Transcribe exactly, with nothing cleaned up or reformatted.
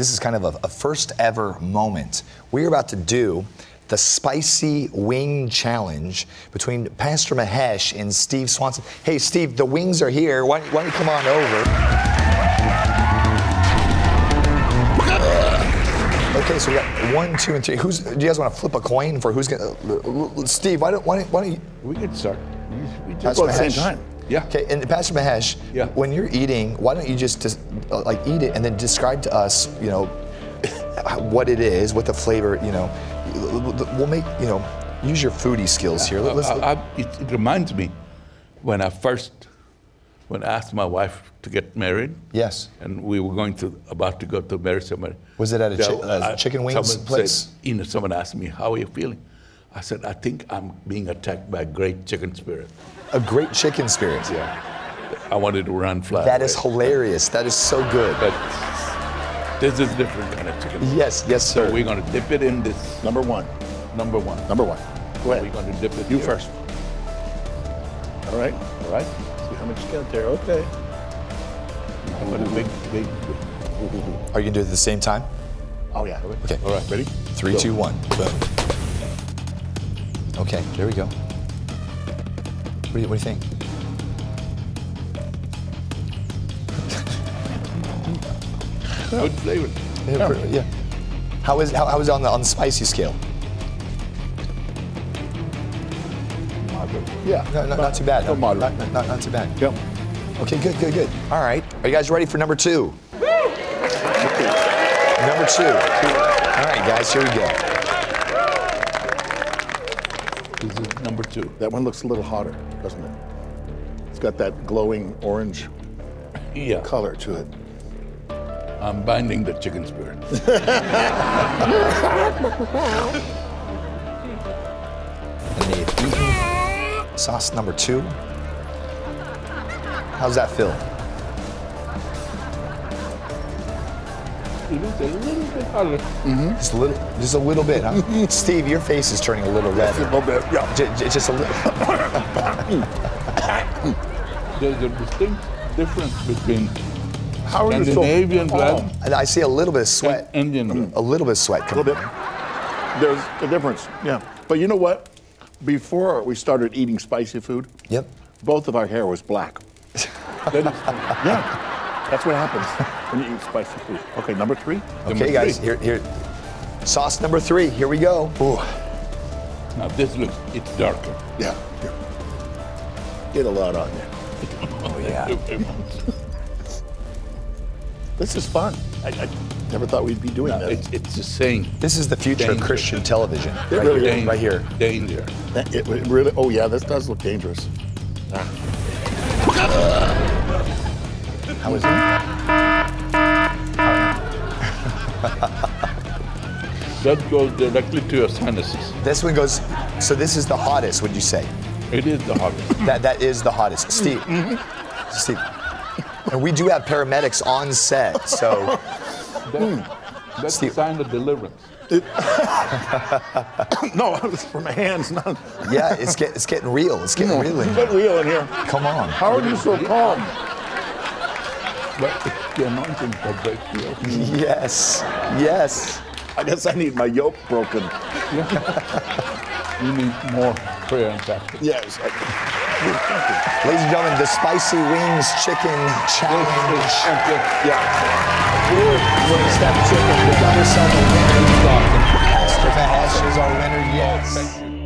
This is kind of a, a first ever moment. We're about to do the Spicy Wing Challenge between Pastor Mahesh and Steve Swanson. Hey, Steve, the wings are here. Why, why don't you come on over? Okay, so we got one, two, and three. Who's? Do you guys want to flip a coin for who's gonna? Uh, Steve, why don't, why don't why don't you? We could start. We do both at the same time. Yeah. Okay, and Pastor Mahesh, yeah. when you're eating, why don't you just, just uh, like eat it and then describe to us, you know, what it is, what the flavor, you know. We'll make, you know, use your foodie skills here. Let's, I, I, I, it, it reminds me when I first, when I asked my wife to get married. Yes. And we were going to, about to go to marry somebody. Was it at a, so, chi uh, a chicken wings place? Said, you know, someone asked me, how are you feeling? I said, I think I'm being attacked by a great chicken spirit. A great chicken spirit? Yeah. I wanted to run flat. That away. Is hilarious. That is so good. But this is different kind of chicken. Yes, yes, sir. So we're going to dip it in this. Number one. Number one. Number one. Go ahead. We're going to dip it You here. First. All right. All right. See how much you got there. Okay. What a big, big, big. Are you going to do it at the same time? Oh, yeah. Okay. All right. Ready? Three, go. Two, one. Boom. Okay, there we go. What do you, what do you think? Good flavor. Yeah. Pretty, yeah. How is how, how is it on the on the spicy scale? Moderate. Yeah. No, no, not too bad. No, moderate. Not, not, not, not too bad. Yep. Okay, good, good, good. All right. Are you guys ready for number two? Woo! Number two. All right, guys. Here we go. This is number two. That one looks a little hotter, doesn't it? It's got that glowing orange yeah. color to it. I'm binding the chicken spirit. And they've eaten sauce number two. How's that feel? It looks a little bit hotter. Mm-hmm. Just a little, just a little bit, huh? Steve, your face is turning a little red. Just a little bit, yeah. Just, just a little. There's a distinct difference between How are Scandinavian so blood. Oh. I see a little bit of sweat. And Indian blood. A little bit of sweat. Coming. A little bit. There's a difference, yeah. But you know what? Before we started eating spicy food, yep. both of our hair was black. Yeah. That's what happens when you eat spicy food. Okay, number three. Okay, number guys, three. Here, here, sauce number three. Here we go. Ooh. Now this looks, it's darker. Yeah. Here. Get a lot on there. Oh yeah. This is fun. I, I never thought we'd be doing no, that. It's, it's the same. This is the future danger. Of Christian television. It right really is. Right here. Danger. That, it, it really. Oh yeah, this does look dangerous. Ah. How is it? That goes directly to your sinuses. This one goes, so this is the hottest, would you say? It is the hottest. that That is the hottest. Steve, Steve. And we do have paramedics on set, so. That, that's Steve. A sign of deliverance. It, no, it was from my hands. Not yeah, it's, get, it's getting real. It's getting real in here. It's getting real in here. Come on. How are you so calm? But it's the anointing that breaks the yoke. Yes, yes. I guess I need my yoke broken. You need more prayer and practice. Yes. I Ladies and gentlemen, the Spicy Wings Chicken Challenge. Yeah. We're a step chicken. We got ourselves a winner. Mister Mahesh is our winner, yes. Thank you.